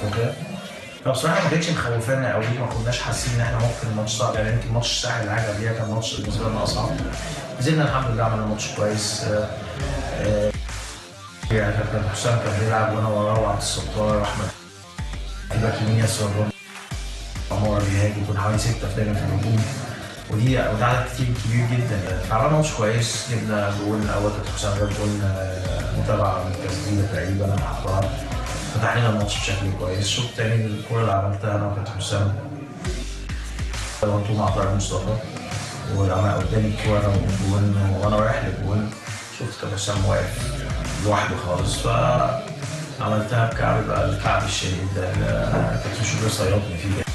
فده احنا بصراحه ما كانتش مخوفانا قوي، ما كناش حاسين ان احنا ممكن الماتش صعب، يعني يمكن ماتش سهل حاجه بيها، كان ماتش بالنسبه لنا اصعب. نزلنا الحمد لله عملنا ماتش كويس، يعني كابتن حسام كان بيلعب وانا وراه وعبد الستار واحمد الباك يمين ياسر عمار بيهاجم، كنا حوالي 6 في دايما في الهجوم، وده عدد كبير جدا. عملنا ماتش كويس، جبنا جول اول كابتن حسام جاب جول متابعه من الجزيره تقريبا انا حطها، فتح لنا الماتش بشكل كويس. الشوط الثاني الكوره اللي عملتها انا وكابتن حسام غلطونا على طارق مصطفى، وانا قدامي الكوره والجول وانا رايح للجول، شفت كابتن حسام واقف لوحده خالص، فعملتها بكعب بقى الكعب الشديد ده، كابتن شوبير صيادني فيه.